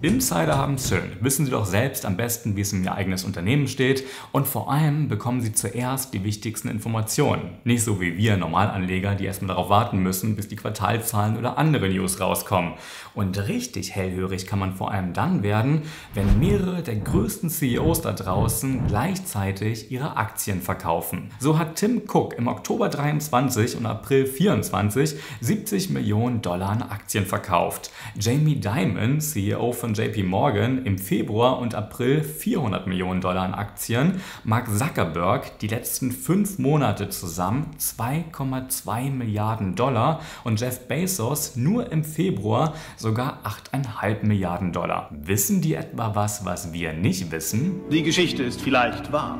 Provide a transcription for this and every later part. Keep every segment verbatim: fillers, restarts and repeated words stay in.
Insider haben schön, wissen Sie doch selbst am besten, wie es um Ihr eigenes Unternehmen steht, und vor allem bekommen Sie zuerst die wichtigsten Informationen. Nicht so wie wir Normalanleger, die erstmal darauf warten müssen, bis die Quartalzahlen oder andere News rauskommen. Und richtig hellhörig kann man vor allem dann werden, wenn mehrere der größten C E Os da draußen gleichzeitig ihre Aktien verkaufen. So hat Tim Cook im Oktober dreiundzwanzig und April vierundzwanzig siebzig Millionen Dollar an Aktien verkauft. Jamie Dimon, C E O von J P Morgan, im Februar und April vierhundert Millionen Dollar an Aktien, Mark Zuckerberg die letzten fünf Monate zusammen zwei Komma zwei Milliarden Dollar und Jeff Bezos nur im Februar sogar acht Komma fünf Milliarden Dollar. Wissen die etwa was, was wir nicht wissen? Die Geschichte ist vielleicht wahr.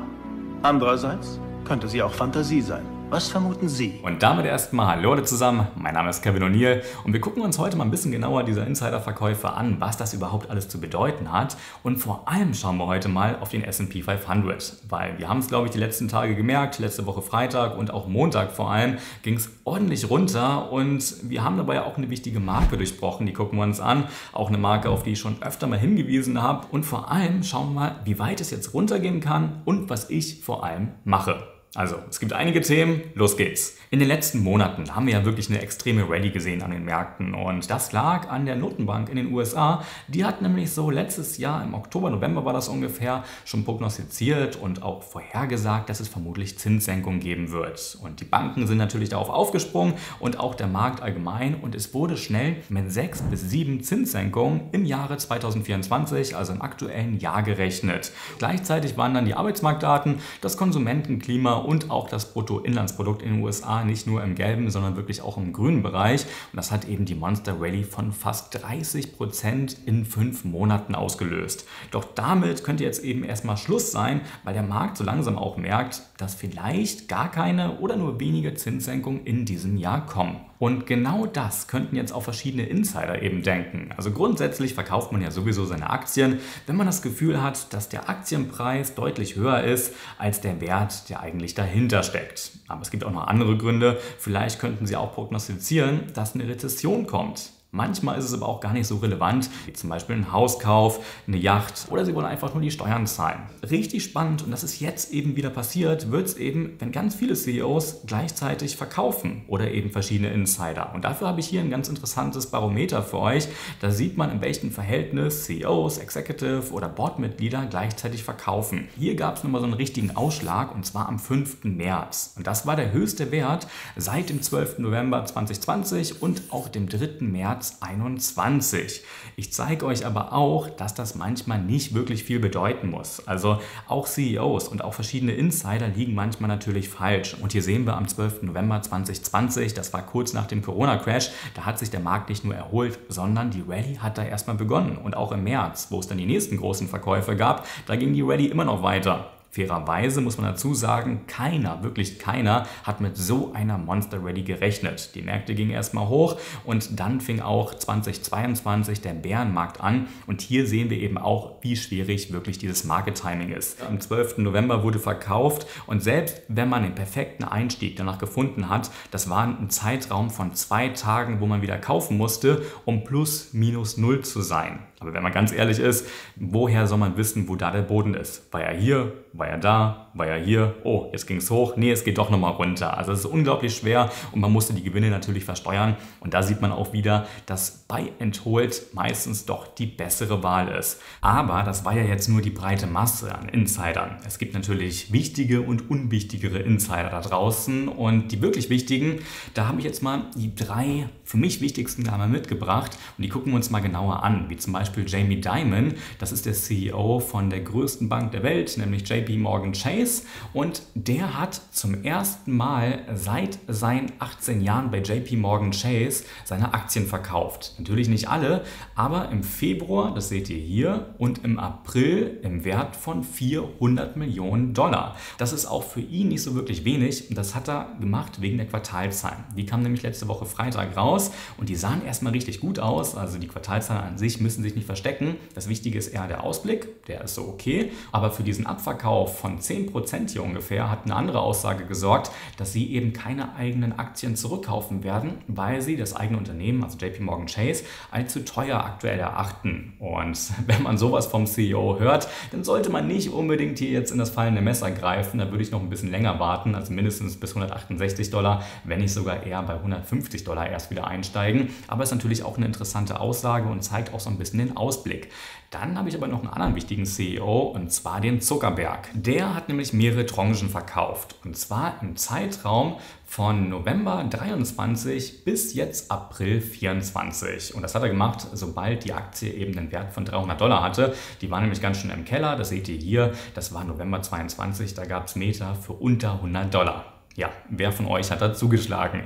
Andererseits könnte sie auch Fantasie sein. Was vermuten Sie? Und damit erstmal hallo alle zusammen, mein Name ist Kevin O'Neill und wir gucken uns heute mal ein bisschen genauer diese Insiderverkäufe an, was das überhaupt alles zu bedeuten hat, und vor allem schauen wir heute mal auf den S und P fünfhundert, weil wir haben es, glaube ich, die letzten Tage gemerkt, letzte Woche Freitag und auch Montag vor allem ging es ordentlich runter und wir haben dabei auch eine wichtige Marke durchbrochen, die gucken wir uns an, auch eine Marke, auf die ich schon öfter mal hingewiesen habe, und vor allem schauen wir mal, wie weit es jetzt runtergehen kann und was ich vor allem mache. Also, es gibt einige Themen, los geht's. In den letzten Monaten haben wir ja wirklich eine extreme Rallye gesehen an den Märkten und das lag an der Notenbank in den U S A. Die hat nämlich so letztes Jahr, im Oktober, November war das ungefähr, schon prognostiziert und auch vorhergesagt, dass es vermutlich Zinssenkungen geben wird. Und die Banken sind natürlich darauf aufgesprungen und auch der Markt allgemein, und es wurde schnell mit sechs bis sieben Zinssenkungen im Jahre zweitausendvierundzwanzig, also im aktuellen Jahr, gerechnet. Gleichzeitig waren dann die Arbeitsmarktdaten, das Konsumentenklima und auch das Bruttoinlandsprodukt in den U S A nicht nur im gelben, sondern wirklich auch im grünen Bereich. Und das hat eben die Monster Rally von fast dreißig Prozent in fünf Monaten ausgelöst. Doch damit könnte jetzt eben erstmal Schluss sein, weil der Markt so langsam auch merkt, dass vielleicht gar keine oder nur wenige Zinssenkungen in diesem Jahr kommen. Und genau das könnten jetzt auch verschiedene Insider eben denken. Also grundsätzlich verkauft man ja sowieso seine Aktien, wenn man das Gefühl hat, dass der Aktienpreis deutlich höher ist als der Wert, der eigentlich dahinter steckt. Aber es gibt auch noch andere Gründe. Vielleicht könnten Sie auch prognostizieren, dass eine Rezession kommt. Manchmal ist es aber auch gar nicht so relevant, wie zum Beispiel ein Hauskauf, eine Yacht, oder Sie wollen einfach nur die Steuern zahlen. Richtig spannend, und das ist jetzt eben wieder passiert, wird es eben, wenn ganz viele C E Os gleichzeitig verkaufen oder eben verschiedene Insider. Und dafür habe ich hier ein ganz interessantes Barometer für euch. Da sieht man, in welchem Verhältnis C E Os, Executive oder Boardmitglieder gleichzeitig verkaufen. Hier gab es nochmal so einen richtigen Ausschlag, und zwar am fünften März. Und das war der höchste Wert seit dem zwölften November zweitausendzwanzig und auch dem dritten März einundzwanzig. Ich zeige euch aber auch, dass das manchmal nicht wirklich viel bedeuten muss. Also auch C E Os und auch verschiedene Insider liegen manchmal natürlich falsch. Und hier sehen wir am zwölften November zweitausendzwanzig, das war kurz nach dem Corona-Crash, da hat sich der Markt nicht nur erholt, sondern die Rallye hat da erstmal begonnen. Und auch im März, wo es dann die nächsten großen Verkäufe gab, da ging die Rallye immer noch weiter. Fairerweise muss man dazu sagen, keiner, wirklich keiner, hat mit so einer Monster Rally gerechnet. Die Märkte gingen erstmal hoch und dann fing auch zweitausendzweiundzwanzig der Bärenmarkt an, und hier sehen wir eben auch, wie schwierig wirklich dieses Market Timing ist. Am zwölften November wurde verkauft, und selbst wenn man den perfekten Einstieg danach gefunden hat, das war ein Zeitraum von zwei Tagen, wo man wieder kaufen musste, um plus minus null zu sein. Aber wenn man ganz ehrlich ist, woher soll man wissen, wo da der Boden ist? War er hier? War er da? War er hier? Oh, jetzt ging es hoch. Nee, es geht doch nochmal runter. Also es ist unglaublich schwer, und man musste die Gewinne natürlich versteuern. Und da sieht man auch wieder, dass Buy and Hold meistens doch die bessere Wahl ist. Aber das war ja jetzt nur die breite Masse an Insidern. Es gibt natürlich wichtige und unwichtigere Insider da draußen. Und die wirklich wichtigen, da habe ich jetzt mal die drei für mich wichtigsten da mal mitgebracht. Und die gucken wir uns mal genauer an, wie zum Beispiel Jamie Dimon, das ist der C E O von der größten Bank der Welt, nämlich J P Morgan Chase, und der hat zum ersten Mal seit seinen achtzehn Jahren bei J P Morgan Chase seine Aktien verkauft. Natürlich nicht alle, aber im Februar, das seht ihr hier, und im April im Wert von vierhundert Millionen Dollar. Das ist auch für ihn nicht so wirklich wenig, und das hat er gemacht wegen der Quartalzahlen. Die kamen nämlich letzte Woche Freitag raus und die sahen erstmal richtig gut aus, also die Quartalzahlen an sich müssen sich nicht nicht verstecken. Das Wichtige ist eher der Ausblick, der ist so okay. Aber für diesen Abverkauf von zehn Prozent hier ungefähr hat eine andere Aussage gesorgt, dass sie eben keine eigenen Aktien zurückkaufen werden, weil sie das eigene Unternehmen, also J P Morgan Chase, allzu teuer aktuell erachten. Und wenn man sowas vom C E O hört, dann sollte man nicht unbedingt hier jetzt in das fallende Messer greifen. Da würde ich noch ein bisschen länger warten, also mindestens bis hundertachtundsechzig Dollar, wenn nicht sogar eher bei hundertfünfzig Dollar erst wieder einsteigen. Aber es ist natürlich auch eine interessante Aussage und zeigt auch so ein bisschen den Ausblick. Dann habe ich aber noch einen anderen wichtigen C E O, und zwar den Zuckerberg. Der hat nämlich mehrere Tranchen verkauft, und zwar im Zeitraum von November dreiundzwanzig bis jetzt April vierundzwanzig. Und das hat er gemacht, sobald die Aktie eben den Wert von dreihundert Dollar hatte. Die war nämlich ganz schön im Keller, das seht ihr hier, das war November zweiundzwanzig, da gab es Meta für unter hundert Dollar. Ja, wer von euch hat da zugeschlagen?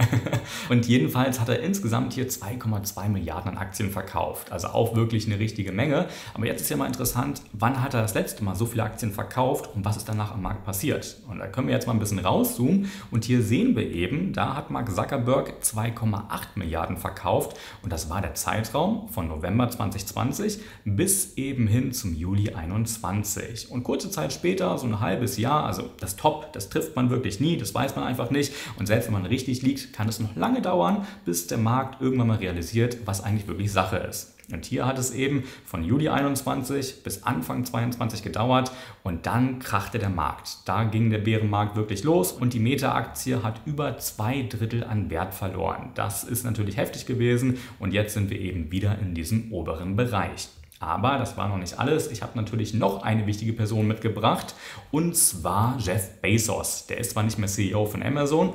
Und jedenfalls hat er insgesamt hier zwei Komma zwei Milliarden an Aktien verkauft. Also auch wirklich eine richtige Menge. Aber jetzt ist ja mal interessant, wann hat er das letzte Mal so viele Aktien verkauft und was ist danach am Markt passiert? Und da können wir jetzt mal ein bisschen rauszoomen. Und hier sehen wir eben, da hat Mark Zuckerberg zwei Komma acht Milliarden verkauft. Und das war der Zeitraum von November zweitausendzwanzig bis eben hin zum Juli einundzwanzig. Und kurze Zeit später, so ein halbes Jahr, also das Top, das trifft man wirklich nie, das weiß man einfach nicht, und selbst wenn man richtig liegt, kann es noch lange dauern, bis der Markt irgendwann mal realisiert, was eigentlich wirklich Sache ist. Und hier hat es eben von Juli einundzwanzig bis Anfang zweiundzwanzig gedauert, und dann krachte der Markt. Da ging der Bärenmarkt wirklich los, und die Meta-Aktie hat über zwei Drittel an Wert verloren. Das ist natürlich heftig gewesen, und jetzt sind wir eben wieder in diesem oberen Bereich. Aber das war noch nicht alles. Ich habe natürlich noch eine wichtige Person mitgebracht, und zwar Jeff Bezos. Der ist zwar nicht mehr C E O von Amazon,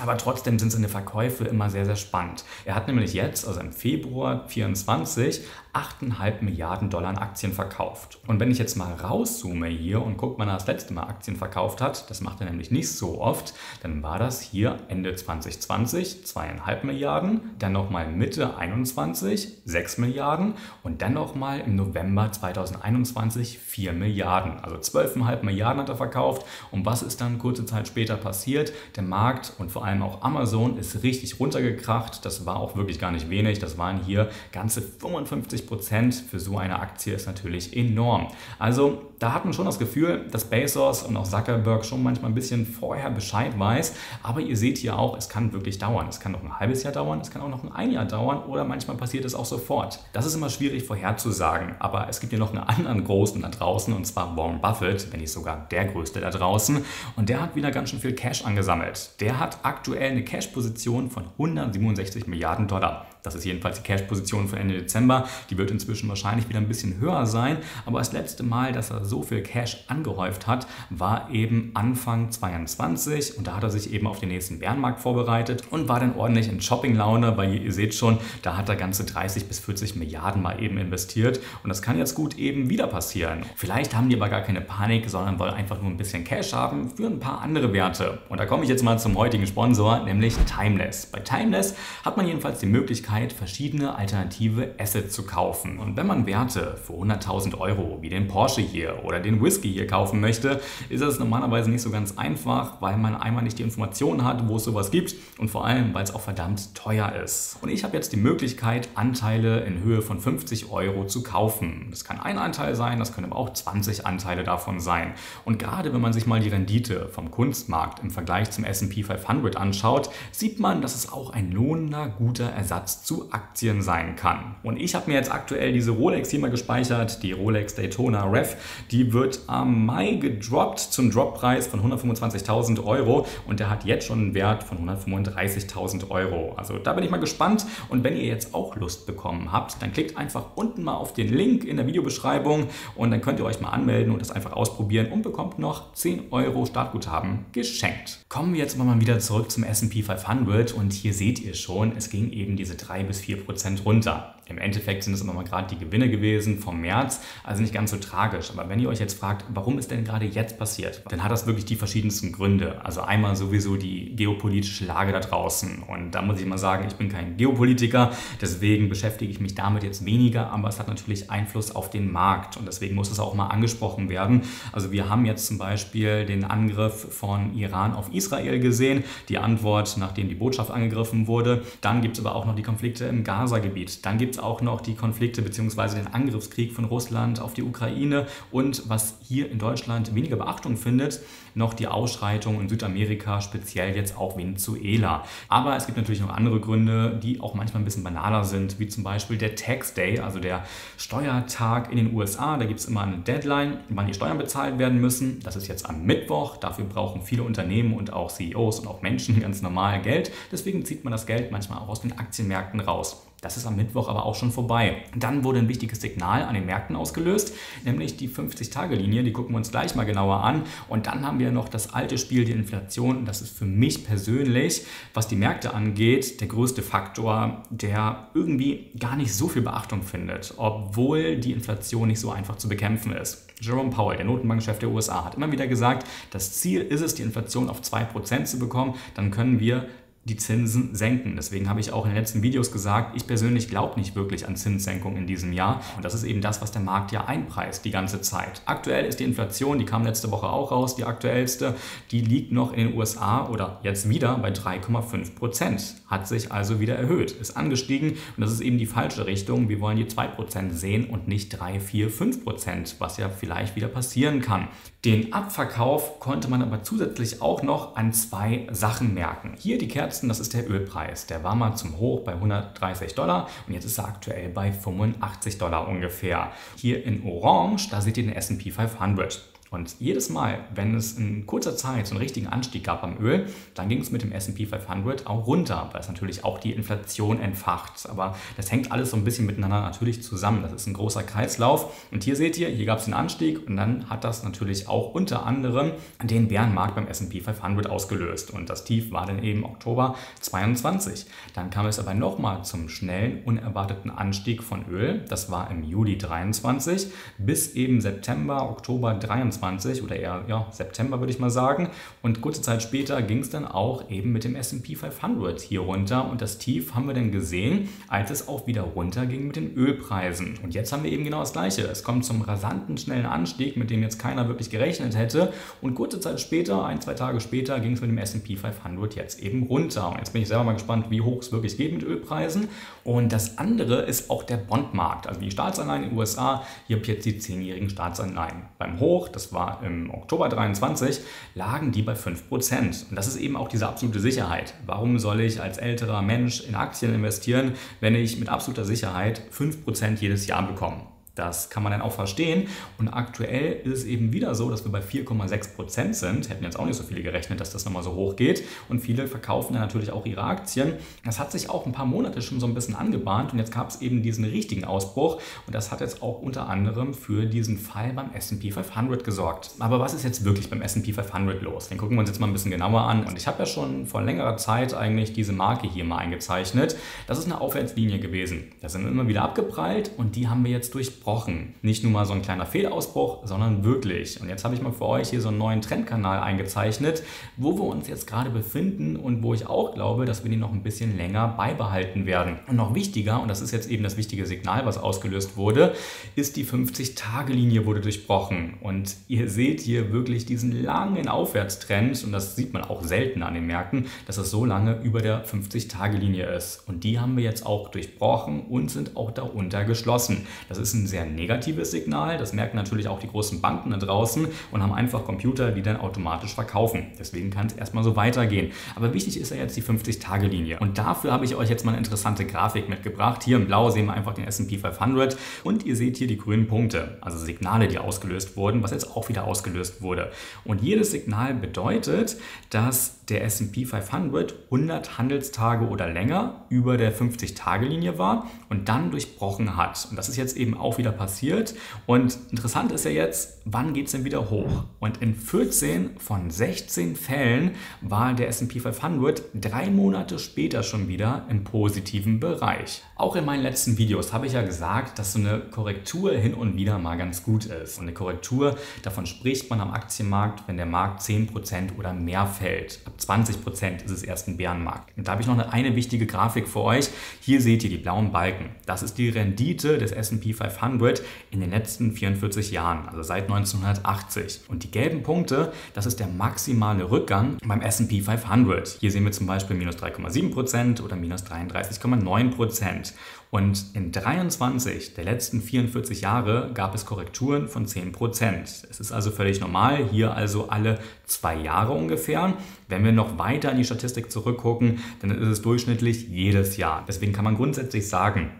aber trotzdem sind seine Verkäufe immer sehr, sehr spannend. Er hat nämlich jetzt, also im Februar vierundzwanzig, acht Komma fünf Milliarden Dollar an Aktien verkauft. Und wenn ich jetzt mal rauszoome hier und gucke, wann er das letzte Mal Aktien verkauft hat, das macht er nämlich nicht so oft, dann war das hier Ende zweitausendzwanzig, zwei Komma fünf Milliarden, dann nochmal Mitte einundzwanzig, sechs Milliarden und dann nochmal im November zweitausendeinundzwanzig vier Milliarden. Also zwölf Komma fünf Milliarden hat er verkauft. Und was ist dann kurze Zeit später passiert? Der Markt und vor allem auch Amazon ist richtig runtergekracht. Das war auch wirklich gar nicht wenig. Das waren hier ganze fünfundfünfzig Prozent. Für so eine Aktie ist natürlich enorm. Also da hat man schon das Gefühl, dass Bezos und auch Zuckerberg schon manchmal ein bisschen vorher Bescheid weiß. Aber ihr seht hier auch, es kann wirklich dauern. Es kann noch ein halbes Jahr dauern, es kann auch noch ein Jahr dauern oder manchmal passiert es auch sofort. Das ist immer schwierig vorherzusagen. Aber es gibt hier noch einen anderen Großen da draußen, und zwar Warren Buffett, wenn nicht sogar der Größte da draußen. Und der hat wieder ganz schön viel Cash angesammelt. Der hat aktuell eine Cash-Position von hundertsiebenundsechzig Milliarden Dollar. Das ist jedenfalls die Cash-Position von Ende Dezember. Die wird inzwischen wahrscheinlich wieder ein bisschen höher sein. Aber das letzte Mal, dass er so viel Cash angehäuft hat, war eben Anfang zweiundzwanzig. Und da hat er sich eben auf den nächsten Bärenmarkt vorbereitet und war dann ordentlich in Shopping-Laune, weil ihr seht schon, da hat er ganze dreißig bis vierzig Milliarden mal eben investiert. Und das kann jetzt gut eben wieder passieren. Vielleicht haben die aber gar keine Panik, sondern wollen einfach nur ein bisschen Cash haben für ein paar andere Werte. Und da komme ich jetzt mal zum heutigen Sponsor, nämlich Timeless. Bei Timeless hat man jedenfalls die Möglichkeit, verschiedene alternative Assets zu kaufen. Und wenn man Werte für hunderttausend Euro wie den Porsche hier oder den Whisky hier kaufen möchte, ist das normalerweise nicht so ganz einfach, weil man einmal nicht die Informationen hat, wo es sowas gibt, und vor allem, weil es auch verdammt teuer ist. Und ich habe jetzt die Möglichkeit, Anteile in Höhe von fünfzig Euro zu kaufen. Das kann ein Anteil sein, das können aber auch zwanzig Anteile davon sein. Und gerade wenn man sich mal die Rendite vom Kunstmarkt im Vergleich zum S und P fünfhundert anschaut, sieht man, dass es auch ein lohnender, guter Ersatz zu Aktien sein kann. Und ich habe mir jetzt aktuell diese Rolex hier mal gespeichert, die Rolex Daytona Rev. Die wird am Mai gedroppt zum Droppreis von hundertfünfundzwanzigtausend Euro, und der hat jetzt schon einen Wert von hundertfünfunddreißigtausend Euro. Also da bin ich mal gespannt, und wenn ihr jetzt auch Lust bekommen habt, dann klickt einfach unten mal auf den Link in der Videobeschreibung, und dann könnt ihr euch mal anmelden und das einfach ausprobieren und bekommt noch zehn Euro Startguthaben geschenkt. Kommen wir jetzt aber mal wieder zurück zum S und P fünfhundert, und hier seht ihr schon, es ging eben diese drei bis vier Prozent runter. Im Endeffekt sind es immer mal gerade die Gewinne gewesen vom März, also nicht ganz so tragisch. Aber wenn ihr euch jetzt fragt, warum ist denn gerade jetzt passiert, dann hat das wirklich die verschiedensten Gründe. Also einmal sowieso die geopolitische Lage da draußen. Und da muss ich mal sagen, ich bin kein Geopolitiker, deswegen beschäftige ich mich damit jetzt weniger, aber es hat natürlich Einfluss auf den Markt, und deswegen muss es auch mal angesprochen werden. Also wir haben jetzt zum Beispiel den Angriff von Iran auf Israel gesehen, die Antwort, nachdem die Botschaft angegriffen wurde. Dann gibt es aber auch noch die Konflikte im Gaza-Gebiet. Dann gibt jetzt auch noch die Konflikte bzw. den Angriffskrieg von Russland auf die Ukraine und was hier in Deutschland weniger Beachtung findet, noch die Ausschreitungen in Südamerika, speziell jetzt auch Venezuela. Aber es gibt natürlich noch andere Gründe, die auch manchmal ein bisschen banaler sind, wie zum Beispiel der Tax Day, also der Steuertag in den U S A. Da gibt es immer eine Deadline, wann die Steuern bezahlt werden müssen. Das ist jetzt am Mittwoch. Dafür brauchen viele Unternehmen und auch C E Os und auch Menschen ganz normal Geld. Deswegen zieht man das Geld manchmal auch aus den Aktienmärkten raus. Das ist am Mittwoch aber auch schon vorbei. Dann wurde ein wichtiges Signal an den Märkten ausgelöst, nämlich die fünfzig-Tage-Linie. Die gucken wir uns gleich mal genauer an. Und dann haben wir noch das alte Spiel, die Inflation. Und das ist für mich persönlich, was die Märkte angeht, der größte Faktor, der irgendwie gar nicht so viel Beachtung findet, obwohl die Inflation nicht so einfach zu bekämpfen ist. Jerome Powell, der Notenbankchef der U S A, hat immer wieder gesagt, das Ziel ist es, die Inflation auf zwei Prozent zu bekommen. Dann können wir die Zinsen senken. Deswegen habe ich auch in den letzten Videos gesagt, ich persönlich glaube nicht wirklich an Zinssenkungen in diesem Jahr. Und das ist eben das, was der Markt ja einpreist die ganze Zeit. Aktuell ist die Inflation, die kam letzte Woche auch raus, die aktuellste, die liegt noch in den U S A oder jetzt wieder bei drei Komma fünf Prozent. Hat sich also wieder erhöht, ist angestiegen und das ist eben die falsche Richtung. Wir wollen die zwei Prozent sehen und nicht drei, vier, fünf Prozent, was ja vielleicht wieder passieren kann. Den Abverkauf konnte man aber zusätzlich auch noch an zwei Sachen merken. Hier die Kerze, das ist der Ölpreis. Der war mal zum Hoch bei hundertdreißig Dollar und jetzt ist er aktuell bei fünfundachtzig Dollar ungefähr. Hier in Orange, da seht ihr den S und P fünfhundert. Und jedes Mal, wenn es in kurzer Zeit so einen richtigen Anstieg gab am Öl, dann ging es mit dem S und P fünfhundert auch runter, weil es natürlich auch die Inflation entfacht. Aber das hängt alles so ein bisschen miteinander natürlich zusammen. Das ist ein großer Kreislauf. Und hier seht ihr, hier gab es den Anstieg und dann hat das natürlich auch unter anderem den Bärenmarkt beim S und P fünfhundert ausgelöst. Und das Tief war dann eben Oktober zweiundzwanzig. Dann kam es aber nochmal zum schnellen, unerwarteten Anstieg von Öl. Das war im Juli dreiundzwanzig bis eben September, Oktober dreiundzwanzig. Oder eher ja, September würde ich mal sagen. Und kurze Zeit später ging es dann auch eben mit dem S und P fünfhundert hier runter. Und das Tief haben wir dann gesehen, als es auch wieder runter ging mit den Ölpreisen. Und jetzt haben wir eben genau das Gleiche. Es kommt zum rasanten, schnellen Anstieg, mit dem jetzt keiner wirklich gerechnet hätte. Und kurze Zeit später, ein, zwei Tage später, ging es mit dem S und P fünfhundert jetzt eben runter. Und jetzt bin ich selber mal gespannt, wie hoch es wirklich geht mit Ölpreisen. Und das andere ist auch der Bondmarkt. Also die Staatsanleihen in den U S A, hier habt ihr jetzt die zehnjährigen Staatsanleihen. Beim Hoch, das war im Oktober dreiundzwanzig, lagen die bei fünf Prozent. Und das ist eben auch diese absolute Sicherheit. Warum soll ich als älterer Mensch in Aktien investieren, wenn ich mit absoluter Sicherheit fünf Prozent jedes Jahr bekomme? Das kann man dann auch verstehen. Und aktuell ist es eben wieder so, dass wir bei vier Komma sechs Prozent sind. Hätten jetzt auch nicht so viele gerechnet, dass das nochmal so hoch geht. Und viele verkaufen dann natürlich auch ihre Aktien. Das hat sich auch ein paar Monate schon so ein bisschen angebahnt. Und jetzt gab es eben diesen richtigen Ausbruch. Und das hat jetzt auch unter anderem für diesen Fall beim S und P fünfhundert gesorgt. Aber was ist jetzt wirklich beim S und P fünfhundert los? Den gucken wir uns jetzt mal ein bisschen genauer an. Und ich habe ja schon vor längerer Zeit eigentlich diese Marke hier mal eingezeichnet. Das ist eine Aufwärtslinie gewesen. Da sind wir immer wieder abgeprallt. Und die haben wir jetzt durchbrochen. Nicht nur mal so ein kleiner Fehlausbruch, sondern wirklich. Und jetzt habe ich mal für euch hier so einen neuen Trendkanal eingezeichnet, wo wir uns jetzt gerade befinden und wo ich auch glaube, dass wir den noch ein bisschen länger beibehalten werden. Und noch wichtiger, und das ist jetzt eben das wichtige Signal, was ausgelöst wurde, ist die fünfzig-Tage-Linie wurde durchbrochen. Und ihr seht hier wirklich diesen langen Aufwärtstrend, und das sieht man auch selten an den Märkten, dass es so lange über der fünfzig-Tage-Linie ist. Und die haben wir jetzt auch durchbrochen und sind auch darunter geschlossen. Das ist ein sehr negatives Signal. Das merken natürlich auch die großen Banken da draußen und haben einfach Computer, die dann automatisch verkaufen. Deswegen kann es erstmal so weitergehen. Aber wichtig ist ja jetzt die fünfzig-Tage-Linie. Und dafür habe ich euch jetzt mal eine interessante Grafik mitgebracht. Hier im Blau sehen wir einfach den S und P fünfhundert und ihr seht hier die grünen Punkte, also Signale, die ausgelöst wurden, was jetzt auch wieder ausgelöst wurde. Und jedes Signal bedeutet, dass der S und P fünfhundert hundert Handelstage oder länger über der fünfzig-Tage-Linie war und dann durchbrochen hat. Und das ist jetzt eben auch wieder passiert. Und interessant ist ja jetzt, wann geht es denn wieder hoch? Und in vierzehn von sechzehn Fällen war der S und P fünfhundert drei Monate später schon wieder im positiven Bereich. Auch in meinen letzten Videos habe ich ja gesagt, dass so eine Korrektur hin und wieder mal ganz gut ist. Und eine Korrektur, davon spricht man am Aktienmarkt, wenn der Markt zehn Prozent oder mehr fällt. Ab zwanzig Prozent ist es erst ein Bärenmarkt. Und da habe ich noch eine, eine wichtige Grafik für euch. Hier seht ihr die blauen Balken. Das ist die Rendite des S und P fünfhundert fünfhundert in den letzten vierundvierzig Jahren, also seit neunzehnhundertachtzig. Und die gelben Punkte, das ist der maximale Rückgang beim S und P fünfhundert. Hier sehen wir zum Beispiel minus drei Komma sieben Prozent oder minus dreiunddreißig Komma neun Prozent. Und in dreiundzwanzig der letzten vierundvierzig Jahre gab es Korrekturen von zehn Prozent. Es ist also völlig normal, hier also alle zwei Jahre ungefähr. Wenn wir noch weiter in die Statistik zurückgucken, dann ist es durchschnittlich jedes Jahr. Deswegen kann man grundsätzlich sagen,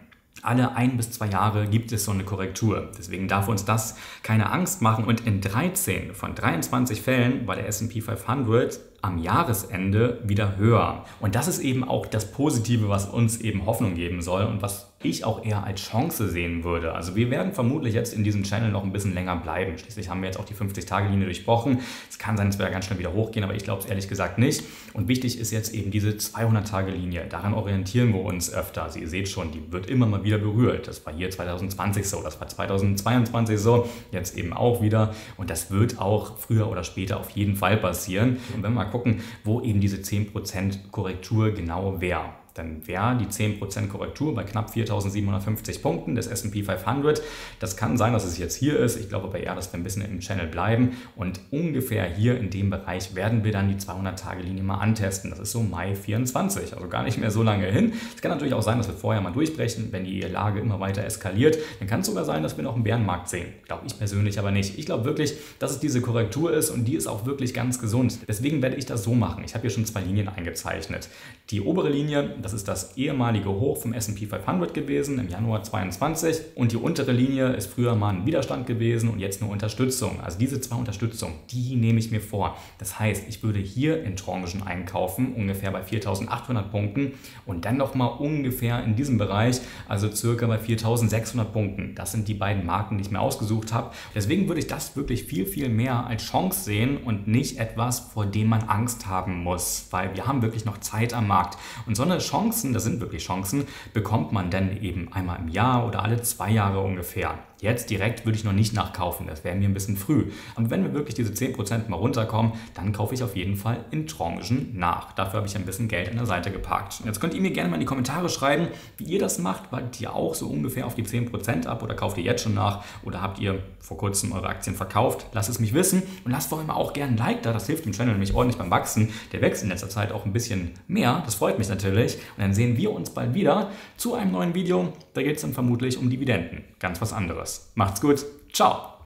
alle ein bis zwei Jahre gibt es so eine Korrektur. Deswegen darf uns das keine Angst machen. Und in dreizehn von dreiundzwanzig Fällen war der S und P fünfhundert am Jahresende wieder höher. Und das ist eben auch das Positive, was uns eben Hoffnung geben soll und was ich auch eher als Chance sehen würde. Also wir werden vermutlich jetzt in diesem Channel noch ein bisschen länger bleiben. Schließlich haben wir jetzt auch die fünfzig-Tage-Linie durchbrochen. Es kann sein, dass wir ganz schnell wieder hochgehen, aber ich glaube es ehrlich gesagt nicht. Und wichtig ist jetzt eben diese zweihundert-Tage-Linie. Daran orientieren wir uns öfter. Sie seht schon, die wird immer mal wieder berührt. Das war hier zwanzig zwanzig so, das war zweitausendzweiundzwanzig so, jetzt eben auch wieder. Und das wird auch früher oder später auf jeden Fall passieren. Und wenn wir mal gucken, wo eben diese zehn Prozent Korrektur genau wäre. Dann wäre die zehn Prozent Korrektur bei knapp viertausendsiebenhundertfünfzig Punkten des S und P fünfhundert. Das kann sein, dass es jetzt hier ist. Ich glaube aber eher, dass wir ein bisschen im Channel bleiben. Und ungefähr hier in dem Bereich werden wir dann die zweihundert-Tage-Linie mal antesten. Das ist so Mai vierundzwanzig, also gar nicht mehr so lange hin. Es kann natürlich auch sein, dass wir vorher mal durchbrechen, wenn die Lage immer weiter eskaliert. Dann kann es sogar sein, dass wir noch einen Bärenmarkt sehen. Glaube ich persönlich aber nicht. Ich glaube wirklich, dass es diese Korrektur ist und die ist auch wirklich ganz gesund. Deswegen werde ich das so machen. Ich habe hier schon zwei Linien eingezeichnet. Die obere Linie, das ist das ehemalige Hoch vom S und P fünfhundert gewesen im Januar zweiundzwanzig und die untere Linie ist früher mal ein Widerstand gewesen und jetzt eine Unterstützung. Also diese zwei Unterstützungen, die nehme ich mir vor. Das heißt, ich würde hier in Tranchen einkaufen, ungefähr bei viertausendachthundert Punkten und dann nochmal ungefähr in diesem Bereich, also circa bei viertausendsechshundert Punkten. Das sind die beiden Marken, die ich mir ausgesucht habe. Deswegen würde ich das wirklich viel, viel mehr als Chance sehen und nicht etwas, vor dem man Angst haben muss, weil wir haben wirklich noch Zeit am Markt. Und so eine Chancen, das sind wirklich Chancen, bekommt man dann eben einmal im Jahr oder alle zwei Jahre ungefähr. Jetzt direkt würde ich noch nicht nachkaufen, das wäre mir ein bisschen früh. Aber wenn wir wirklich diese zehn Prozent mal runterkommen, dann kaufe ich auf jeden Fall in Tranchen nach. Dafür habe ich ein bisschen Geld an der Seite gepackt. Jetzt könnt ihr mir gerne mal in die Kommentare schreiben, wie ihr das macht. Wartet ihr auch so ungefähr auf die zehn Prozent ab oder kauft ihr jetzt schon nach? Oder habt ihr vor kurzem eure Aktien verkauft? Lasst es mich wissen und lasst vor allem auch gerne ein Like da. Das hilft dem Channel nämlich ordentlich beim Wachsen. Der wächst in letzter Zeit auch ein bisschen mehr. Das freut mich natürlich. Und dann sehen wir uns bald wieder zu einem neuen Video. Da geht es dann vermutlich um Dividenden. Ganz was anderes. Macht's gut. Ciao.